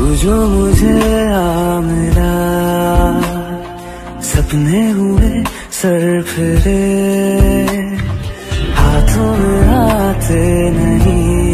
तू जो मुझे आमिला, सपने हुए सर फिरे, हाथों में आते नहीं।